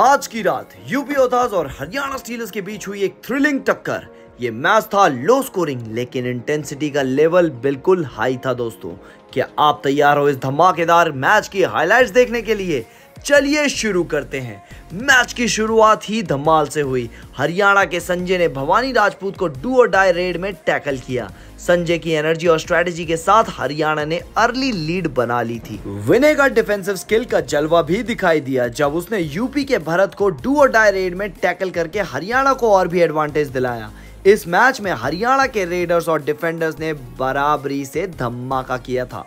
आज की रात यूपी योद्धाज और हरियाणा स्टीलर्स के बीच हुई एक थ्रिलिंग टक्कर। ये मैच था लो स्कोरिंग, लेकिन इंटेंसिटी का लेवल बिल्कुल हाई था। दोस्तों, क्या आप तैयार हो इस धमाकेदार मैच की हाइलाइट्स देखने के लिए? चलिए शुरू करते हैं। मैच की शुरुआत ही धमाल से हुई। हरियाणा के संजय ने भवानी राजपूत को डू और डाई रेड में टैकल किया। संजय की एनर्जी और स्ट्रैटेजी के साथ हरियाणा ने अर्ली लीड बना ली थी। विनय का डिफेंसिव स्किल का जलवा भी दिखाई दिया जब उसने यूपी के भारत को डू और डाई रेड में टैकल करके हरियाणा को और भी एडवांटेज दिलाया। इस मैच में हरियाणा के रेडर्स और डिफेंडर्स ने बराबरी से धमाका किया था,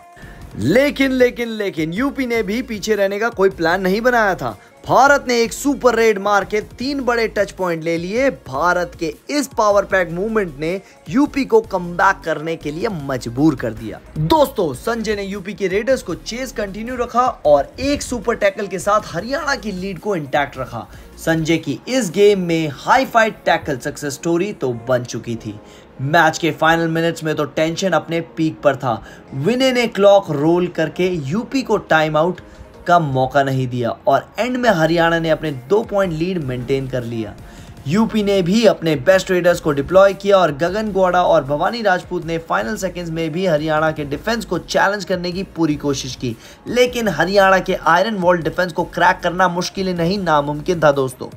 लेकिन यूपी ने भी पीछे रहने का कोई प्लान नहीं बनाया था। भारत ने एक सुपर रेड मार के 3 बड़े टच पॉइंट ले लिए। भारत के इस पावर पैक मूवमेंट ने यूपी को कमबैक करने के लिए मजबूर कर दिया। दोस्तों, संजय ने यूपी के रेडर्स को चेस कंटिन्यू रखा और एक सुपर टैकल के साथ हरियाणा की लीड को इंटैक्ट रखा। संजय की इस गेम में high fight tackle success story तो बन चुकी थी। मैच के फाइनल मिनट्स में तो टेंशन अपने पीक पर था। विनय ने क्लॉक रोल करके यूपी को टाइम आउट का मौका नहीं दिया और एंड में हरियाणा ने अपने 2 पॉइंट लीड मेंटेन कर लिया। यूपी ने भी अपने बेस्ट रेडर्स को डिप्लॉय किया और गगन गोडा और भवानी राजपूत ने फाइनल सेकंड्स में भी हरियाणा के डिफेंस को चैलेंज करने की पूरी कोशिश की, लेकिन हरियाणा के आयरन वॉल डिफेंस को क्रैक करना मुश्किल नहीं, नामुमकिन था। दोस्तों,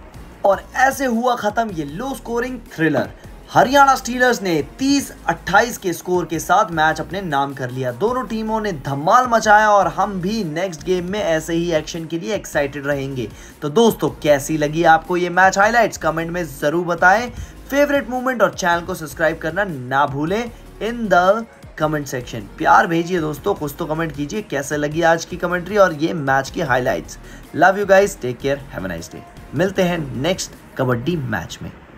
और ऐसे हुआ खत्म ये low scoring thriller. Haryana Steelers ने 30-28 के स्कोर के साथ मैच अपने नाम कर लिया। दोनों टीमों ने धमाल मचाया और हम भी नेक्स्ट गेम में ऐसे ही एक्शन के लिए एक्साइटेड रहेंगे। तो दोस्तों, कैसी लगी आपको ये मैच हाइलाइट्स? कमेंट में ज़रूर बताएं। फेवरेट मूवमेंट और चैनल को सब्सक्राइब करना ना भूलें। इन द कमेंट सेक्शन प्यार भेजिए दोस्तों, कुछ तो कमेंट कीजिए। कैसे लगी आज की कमेंट्री और ये मैच की highlights? Love you guys, take care, have a nice day. मिलते हैं नेक्स्ट कबड्डी मैच में।